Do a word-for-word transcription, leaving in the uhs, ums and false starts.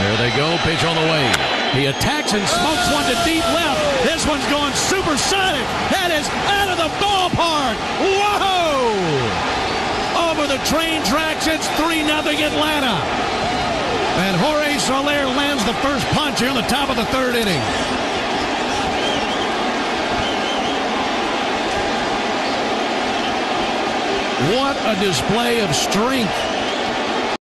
There they go. Pitch on the way. He attacks and smokes one to deep left. This one's going supersonic. That is out of the ballpark. Whoa! Over the train tracks. It's three nothing Atlanta. And Jorge Soler lands the first punch here in the top of the third inning. What a display of strength